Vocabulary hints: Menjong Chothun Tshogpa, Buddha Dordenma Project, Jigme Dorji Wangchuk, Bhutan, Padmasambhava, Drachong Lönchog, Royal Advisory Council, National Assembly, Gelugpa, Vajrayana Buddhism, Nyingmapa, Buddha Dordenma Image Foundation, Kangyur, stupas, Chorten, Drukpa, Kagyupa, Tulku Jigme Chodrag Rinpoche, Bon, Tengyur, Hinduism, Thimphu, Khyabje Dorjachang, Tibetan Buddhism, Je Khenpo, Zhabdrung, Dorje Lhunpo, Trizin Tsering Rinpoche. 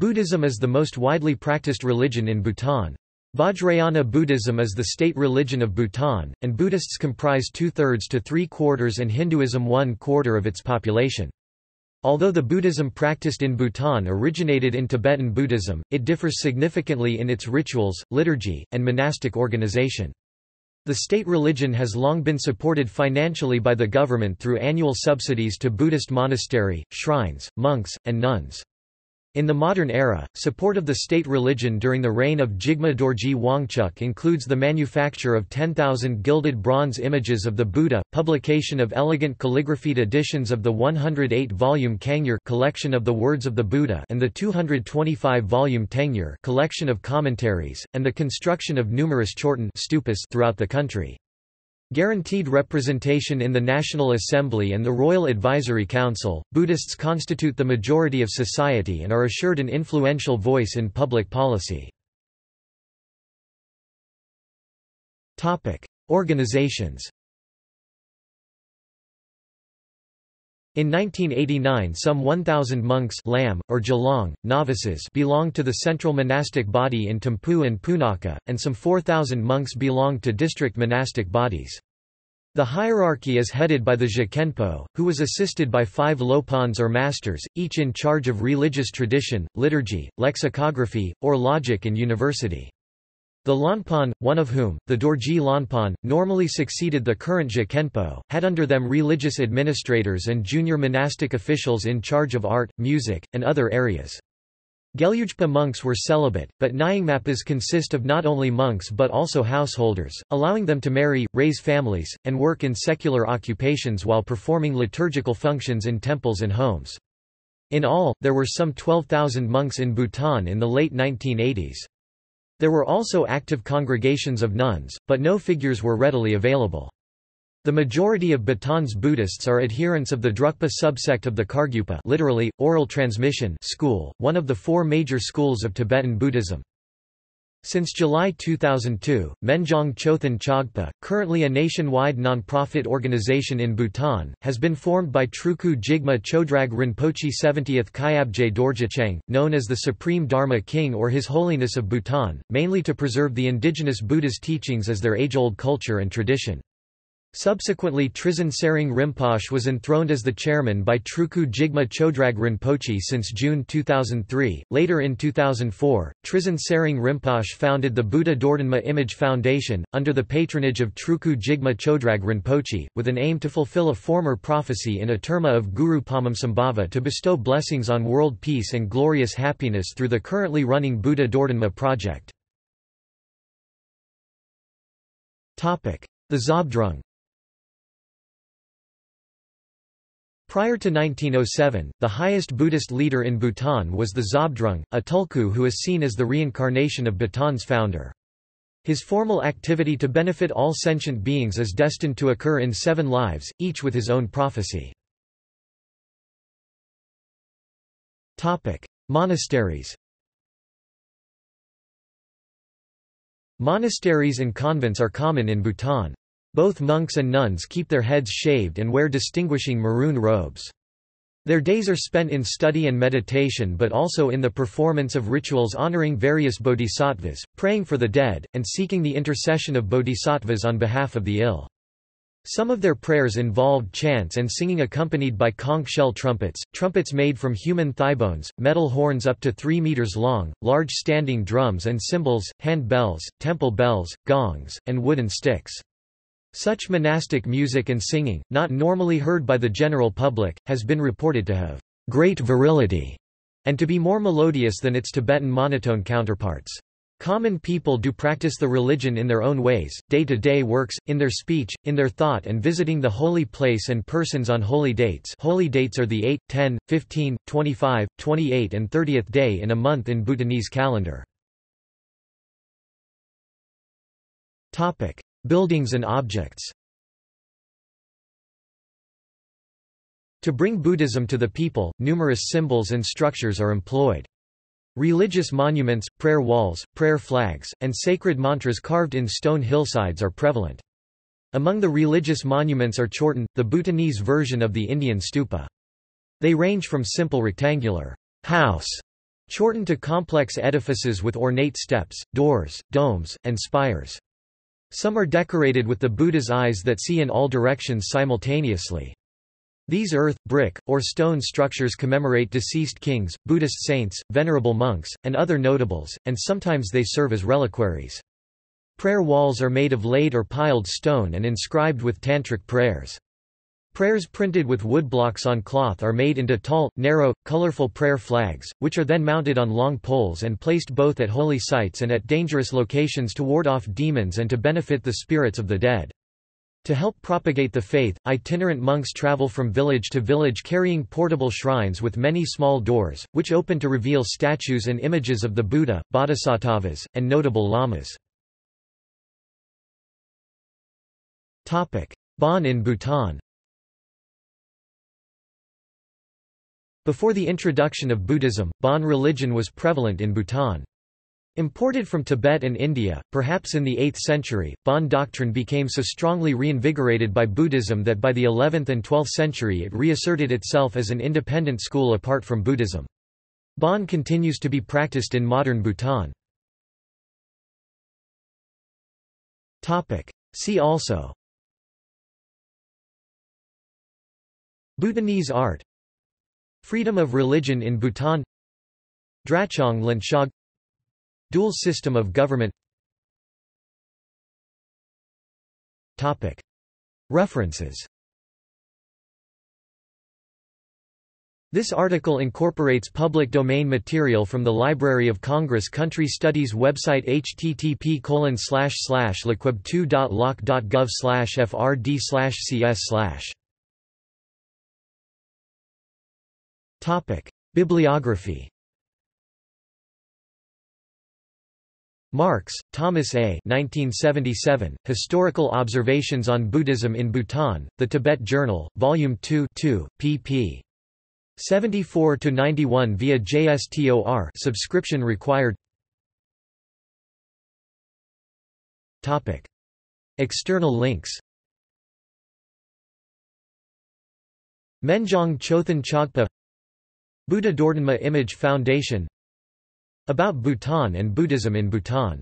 Buddhism is the most widely practiced religion in Bhutan. Vajrayana Buddhism is the state religion of Bhutan, and Buddhists comprise 2/3 to 3/4 and Hinduism 1/4 of its population. Although the Buddhism practiced in Bhutan originated in Tibetan Buddhism, it differs significantly in its rituals, liturgy, and monastic organization. The state religion has long been supported financially by the government through annual subsidies to Buddhist monastery, shrines, monks, and nuns. In the modern era, support of the state religion during the reign of Jigme Dorji Wangchuk includes the manufacture of 10,000 gilded bronze images of the Buddha, publication of elegant calligraphied editions of the 108-volume Kangyur collection of the words of the Buddha and the 225-volume Tengyur collection of commentaries, and the construction of numerous Chorten stupas throughout the country. Guaranteed representation in the National Assembly and the Royal Advisory Council, Buddhists constitute the majority of society and are assured an influential voice in public policy. Organizations. In 1989 some 1,000 monks lam, or Jalong, novices belonged to the central monastic body in Thimphu and Punaka, and some 4,000 monks belonged to district monastic bodies. The hierarchy is headed by the Je Khenpo, who was assisted by 5 lopans or masters, each in charge of religious tradition, liturgy, lexicography, or logic and university. The Lanpan, one of whom, the Dorje Lhunpo, normally succeeded the current Je Khenpo, had under them religious administrators and junior monastic officials in charge of art, music, and other areas. Gelugpa monks were celibate, but Nyingmapas consist of not only monks but also householders, allowing them to marry, raise families, and work in secular occupations while performing liturgical functions in temples and homes. In all, there were some 12,000 monks in Bhutan in the late 1980s. There were also active congregations of nuns, but no figures were readily available. The majority of Bhutan's Buddhists are adherents of the Drukpa subsect of the Kagyupa, literally, oral transmission school, one of the 4 major schools of Tibetan Buddhism. Since July 2002, Menjong Chothun Tshogpa, currently a nationwide non-profit organization in Bhutan, has been formed by Tulku Jigme Chodrag Rinpoche 70th Khyabje Dorjachang, known as the Supreme Dharma King or His Holiness of Bhutan, mainly to preserve the indigenous Buddha's teachings as their age-old culture and tradition. Subsequently Trizin Tsering Rinpoche was enthroned as the chairman by Tulku Jigme Chodrag Rinpoche since June 2003. Later in 2004, Trizin Tsering Rinpoche founded the Buddha Dordenma Image Foundation, under the patronage of Tulku Jigme Chodrag Rinpoche, with an aim to fulfill a former prophecy in a terma of Guru Padmasambhava to bestow blessings on world peace and glorious happiness through the currently running Buddha Dordenma Project. The Zhabdrung. Prior to 1907, the highest Buddhist leader in Bhutan was the Zhabdrung, a tulku who is seen as the reincarnation of Bhutan's founder. His formal activity to benefit all sentient beings is destined to occur in 7 lives, each with his own prophecy. Monasteries. Monasteries and convents are common in Bhutan. Both monks and nuns keep their heads shaved and wear distinguishing maroon robes. Their days are spent in study and meditation but also in the performance of rituals honoring various bodhisattvas, praying for the dead, and seeking the intercession of bodhisattvas on behalf of the ill. Some of their prayers involved chants and singing accompanied by conch shell trumpets, trumpets made from human thighbones, metal horns up to 3 meters long, large standing drums and cymbals, hand bells, temple bells, gongs, and wooden sticks. Such monastic music and singing, not normally heard by the general public, has been reported to have great virility and to be more melodious than its Tibetan monotone counterparts. Common people do practice the religion in their own ways, day-to-day works, in their speech, in their thought and visiting the holy place and persons on holy dates. Holy dates are the 8, 10, 15, 25, 28 and 30th day in a month in Bhutanese calendar. Buildings and objects. To bring Buddhism to the people, numerous symbols and structures are employed. Religious monuments, prayer walls, prayer flags, and sacred mantras carved in stone hillsides are prevalent. Among the religious monuments are Chorten, the Bhutanese version of the Indian stupa. They range from simple rectangular house Chorten to complex edifices with ornate steps, doors, domes, and spires. Some are decorated with the Buddha's eyes that see in all directions simultaneously. These earth, brick, or stone structures commemorate deceased kings, Buddhist saints, venerable monks, and other notables, and sometimes they serve as reliquaries. Prayer walls are made of laid or piled stone and inscribed with tantric prayers. Prayers printed with woodblocks on cloth are made into tall, narrow, colorful prayer flags, which are then mounted on long poles and placed both at holy sites and at dangerous locations to ward off demons and to benefit the spirits of the dead. To help propagate the faith, itinerant monks travel from village to village carrying portable shrines with many small doors, which open to reveal statues and images of the Buddha, bodhisattvas, and notable lamas. Bon in Bhutan. Before the introduction of Buddhism, Bon religion was prevalent in Bhutan. Imported from Tibet and India, perhaps in the 8th century, Bon doctrine became so strongly reinvigorated by Buddhism that by the 11th and 12th century it reasserted itself as an independent school apart from Buddhism. Bon continues to be practiced in modern Bhutan. See also: Bhutanese art, freedom of religion in Bhutan, Drachong Lönchog, dual system of government. References. This article incorporates public domain material from the Library of Congress Country Studies website http://liquib2.loc.gov/frd/cs/. Bibliography. Marks, Thomas A. 1977, Historical Observations on Buddhism in Bhutan, The Tibet Journal, Volume 2, 2 pp. 74–91 via JSTOR subscription required. External links. Menjong Chothun Tshogpa, Buddha Dordenma Image Foundation, About Bhutan and Buddhism in Bhutan.